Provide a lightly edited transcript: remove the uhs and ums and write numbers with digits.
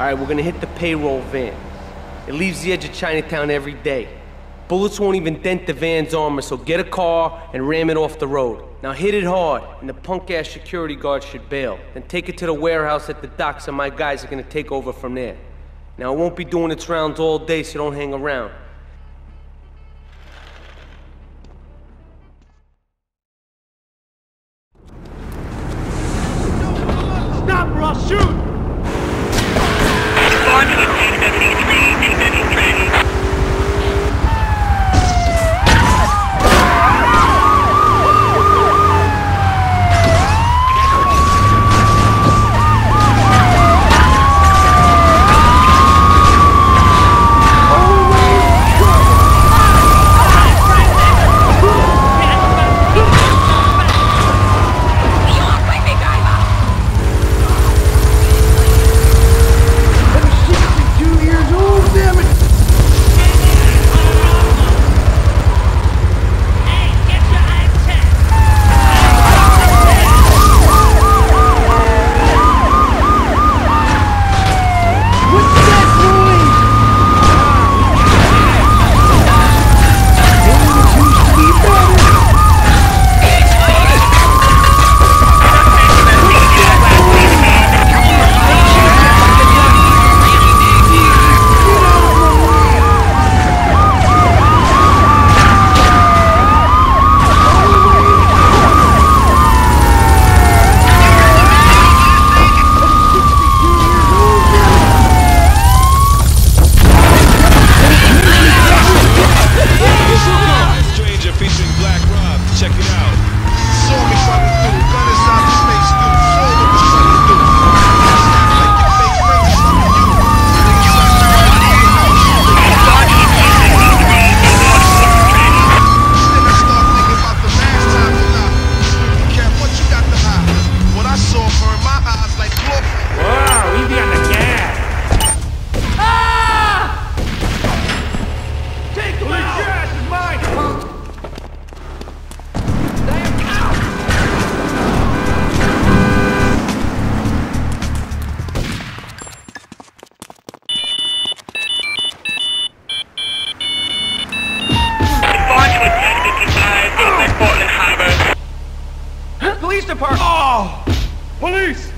All right, we're gonna hit the payroll van. It leaves the edge of Chinatown every day. Bullets won't even dent the van's armor, so get a car and ram it off the road. Now hit it hard, and the punk-ass security guard should bail. Then take it to the warehouse at the docks, and my guys are gonna take over from there. Now it won't be doing its rounds all day, so don't hang around. Stop or I'll shoot! Police!